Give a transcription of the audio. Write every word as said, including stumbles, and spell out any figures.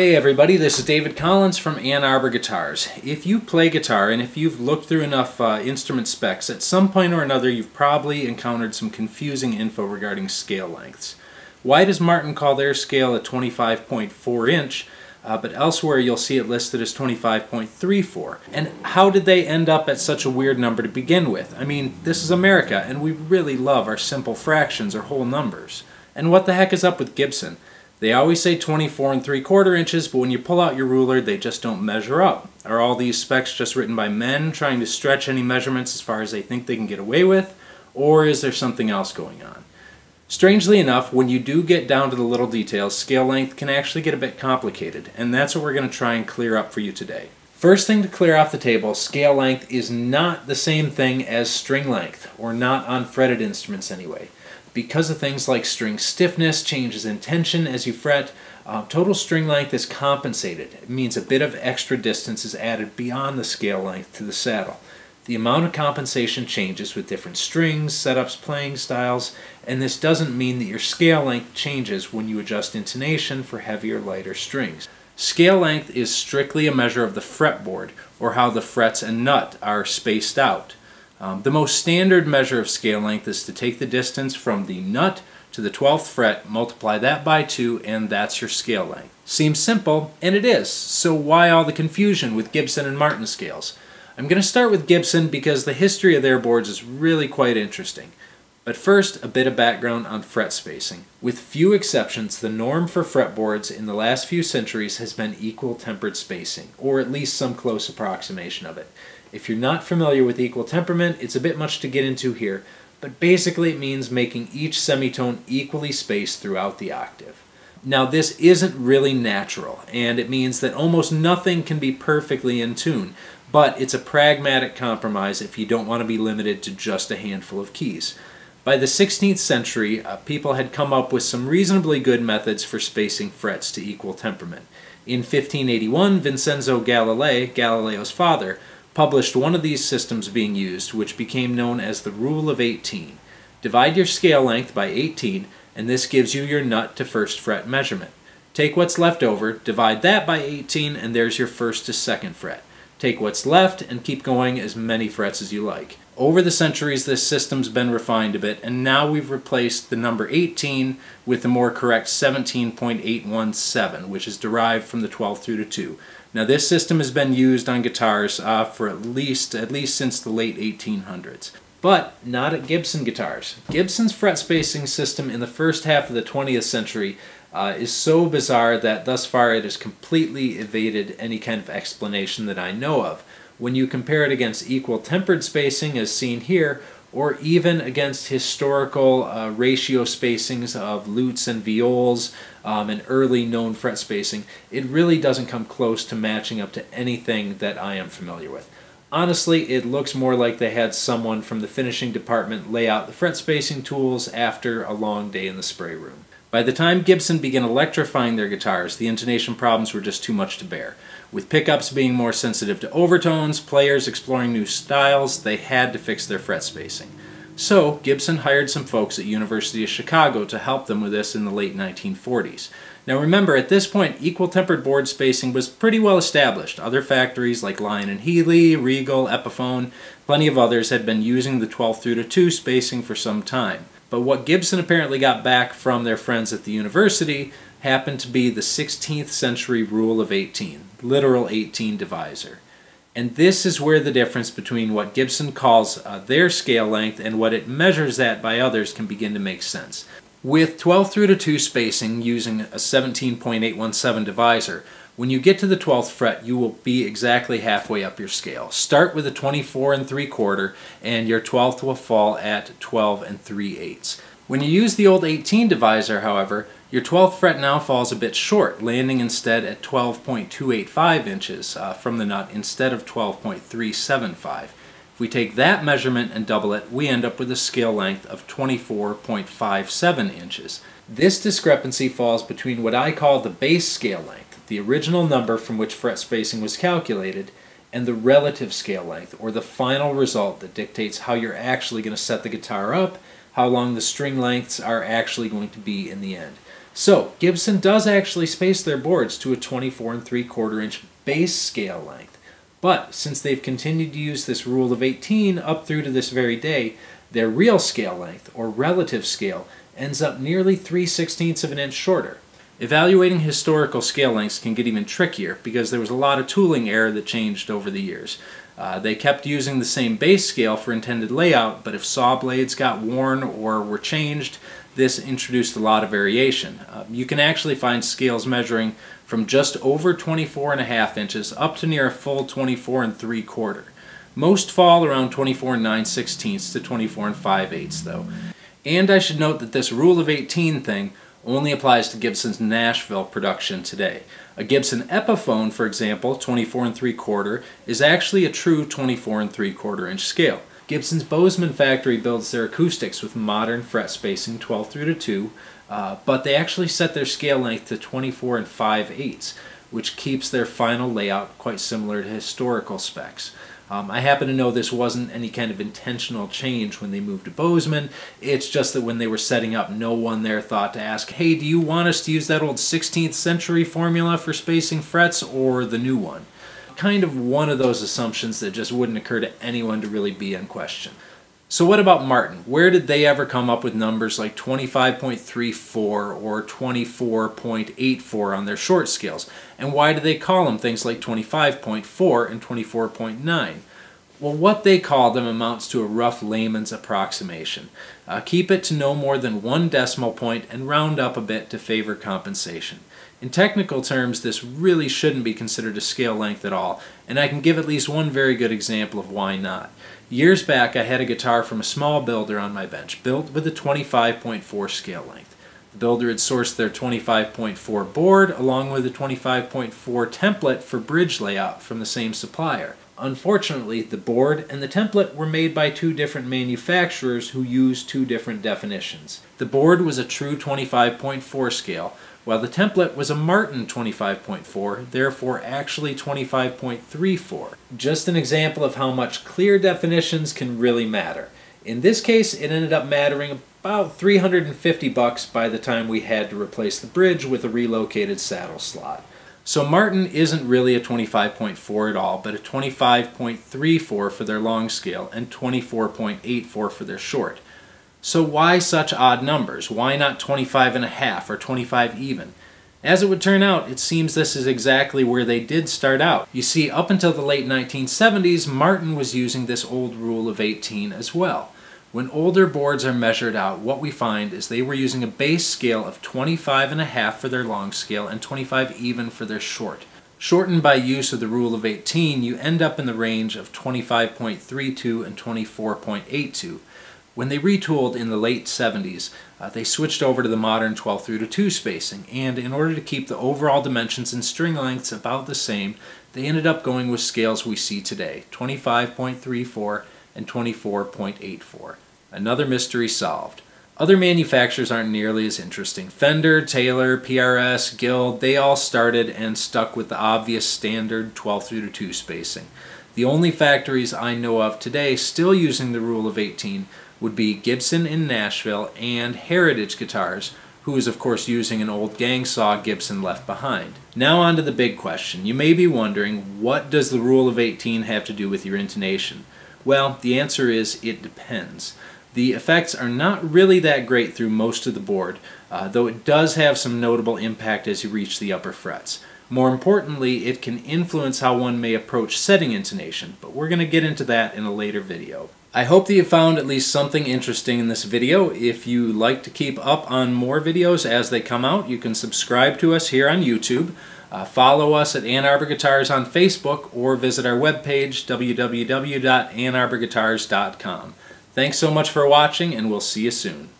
Hey everybody, this is David Collins from Ann Arbor Guitars. If you play guitar and if you've looked through enough uh, instrument specs, at some point or another you've probably encountered some confusing info regarding scale lengths. Why does Martin call their scale a twenty-five point four inch, uh, but elsewhere you'll see it listed as twenty-five point three four? And how did they end up at such a weird number to begin with? I mean, this is America and we really love our simple fractions or whole numbers. And what the heck is up with Gibson? They always say twenty-four and three quarter inches, but when you pull out your ruler, they just don't measure up. Are all these specs just written by men trying to stretch any measurements as far as they think they can get away with? Or is there something else going on? Strangely enough, when you do get down to the little details, scale length can actually get a bit complicated, and that's what we're going to try and clear up for you today. First thing to clear off the table, scale length is not the same thing as string length, or not on fretted instruments anyway. Because of things like string stiffness, changes in tension as you fret, uh, total string length is compensated. It means a bit of extra distance is added beyond the scale length to the saddle. The amount of compensation changes with different strings, setups, playing styles, and this doesn't mean that your scale length changes when you adjust intonation for heavier, lighter strings. Scale length is strictly a measure of the fretboard, or how the frets and nut are spaced out. Um, the most standard measure of scale length is to take the distance from the nut to the twelfth fret, multiply that by two, and that's your scale length. Seems simple, and it is. So why all the confusion with Gibson and Martin scales? I'm going to start with Gibson because the history of their boards is really quite interesting. But first, a bit of background on fret spacing. With few exceptions, the norm for fretboards in the last few centuries has been equal tempered spacing, or at least some close approximation of it. If you're not familiar with equal temperament, it's a bit much to get into here, but basically it means making each semitone equally spaced throughout the octave. Now this isn't really natural, and it means that almost nothing can be perfectly in tune, but it's a pragmatic compromise if you don't want to be limited to just a handful of keys. By the sixteenth century, uh, people had come up with some reasonably good methods for spacing frets to equal temperament. In fifteen eighty-one, Vincenzo Galilei, Galileo's father, published one of these systems being used, which became known as the Rule of eighteen. Divide your scale length by eighteen, and this gives you your nut to first fret measurement. Take what's left over, divide that by eighteen, and there's your first to second fret. Take what's left, and keep going as many frets as you like. Over the centuries, this system's been refined a bit, and now we've replaced the number eighteen with the more correct seventeen point eight one seven, which is derived from the twelfth through to two. Now this system has been used on guitars uh, for at least, at least since the late eighteen hundreds, but not at Gibson guitars. Gibson's fret spacing system in the first half of the twentieth century uh, is so bizarre that thus far it has completely evaded any kind of explanation that I know of. When you compare it against equal tempered spacing as seen here, or even against historical uh, ratio spacings of lutes and viols um, and early known fret spacing, it really doesn't come close to matching up to anything that I am familiar with. Honestly, it looks more like they had someone from the finishing department lay out the fret spacing tools after a long day in the spray room. By the time Gibson began electrifying their guitars, the intonation problems were just too much to bear. With pickups being more sensitive to overtones, players exploring new styles, they had to fix their fret spacing. So, Gibson hired some folks at University of Chicago to help them with this in the late nineteen forties. Now remember, at this point, equal tempered board spacing was pretty well established. Other factories like Lion and Healy, Regal, Epiphone, plenty of others had been using the twelfth through to two spacing for some time. But what Gibson apparently got back from their friends at the university happened to be the sixteenth century Rule of eighteen, literal eighteen divisor. And this is where the difference between what Gibson calls uh, their scale length and what it measures at by others can begin to make sense. With twelfth through to two spacing using a seventeen point eight one seven divisor, when you get to the twelfth fret, you will be exactly halfway up your scale. Start with a twenty-four and three quarter, and your twelfth will fall at twelve and three eighths. When you use the old eighteen divisor, however, your twelfth fret now falls a bit short, landing instead at twelve point two eight five inches uh, from the nut instead of twelve point three seven five. If we take that measurement and double it, we end up with a scale length of twenty-four point five seven inches. This discrepancy falls between what I call the base scale length, the original number from which fret spacing was calculated, and the relative scale length, or the final result that dictates how you're actually going to set the guitar up, how long the string lengths are actually going to be in the end. So Gibson does actually space their boards to a twenty-four and three quarter inch base scale length, but since they've continued to use this rule of eighteen up through to this very day, their real scale length, or relative scale, ends up nearly three sixteenths of an inch shorter. Evaluating historical scale lengths can get even trickier because there was a lot of tooling error that changed over the years. Uh, they kept using the same base scale for intended layout, but if saw blades got worn or were changed, this introduced a lot of variation. Uh, you can actually find scales measuring from just over twenty-four and a half inches up to near a full twenty-four and three quarter. Most fall around twenty-four and nine sixteenths to twenty-four and five eighths though. And I should note that this rule of eighteen thing only applies to Gibson's Nashville production today. A Gibson Epiphone, for example, twenty-four and three quarter, is actually a true twenty-four and three quarter inch scale. Gibson's Bozeman factory builds their acoustics with modern fret spacing twelve through to two, uh, but they actually set their scale length to twenty-four and five eighths, which keeps their final layout quite similar to historical specs. Um, I happen to know this wasn't any kind of intentional change when they moved to Bozeman. It's just that when they were setting up, no one there thought to ask, hey, do you want us to use that old sixteenth century formula for spacing frets or the new one? Kind of one of those assumptions that just wouldn't occur to anyone to really be in question. So what about Martin? Where did they ever come up with numbers like twenty-five point three four or twenty-four point eight four on their short scales? And why do they call them things like twenty-five point four and twenty-four point nine? Well, what they call them amounts to a rough layman's approximation. Uh, keep it to no more than one decimal point and round up a bit to favor compensation. In technical terms, this really shouldn't be considered a scale length at all, and I can give at least one very good example of why not. Years back, I had a guitar from a small builder on my bench, built with a twenty-five point four scale length. The builder had sourced their twenty-five point four board along with a twenty-five point four template for bridge layout from the same supplier. Unfortunately, the board and the template were made by two different manufacturers who used two different definitions. The board was a true twenty-five point four scale, while the template was a Martin twenty-five point four, therefore actually twenty-five point three four. Just an example of how much clear definitions can really matter. In this case, it ended up mattering about three hundred fifty bucks by the time we had to replace the bridge with a relocated saddle slot. So Martin isn't really a twenty-five point four at all, but a twenty-five point three four for their long scale and twenty-four point eight four for their short. So why such odd numbers? Why not twenty-five and a half or twenty-five even? As it would turn out, it seems this is exactly where they did start out. You see, up until the late nineteen seventies, Martin was using this old rule of eighteen as well. When older boards are measured out, what we find is they were using a base scale of twenty-five and a half for their long scale and twenty-five even for their short. Shortened by use of the rule of eighteen, you end up in the range of twenty-five point three two and twenty-four point eight two. When they retooled in the late seventies, uh, they switched over to the modern twelve through to two spacing, and in order to keep the overall dimensions and string lengths about the same, they ended up going with scales we see today, twenty-five point three four and twenty-four point eight four. Another mystery solved. Other manufacturers aren't nearly as interesting. Fender, Taylor, P R S, Guild, they all started and stuck with the obvious standard twelve through to two spacing. The only factories I know of today still using the rule of eighteen would be Gibson in Nashville and Heritage Guitars, who is of course using an old gang saw Gibson left behind. Now on to the big question. You may be wondering, what does the rule of eighteen have to do with your intonation? Well, the answer is, it depends. The effects are not really that great through most of the board, uh, though it does have some notable impact as you reach the upper frets. More importantly, it can influence how one may approach setting intonation, but we're going to get into that in a later video. I hope that you found at least something interesting in this video. If you like to keep up on more videos as they come out, you can subscribe to us here on YouTube, uh, follow us at Ann Arbor Guitars on Facebook, or visit our webpage, w w w dot ann arbor guitars dot com. Thanks so much for watching, and we'll see you soon.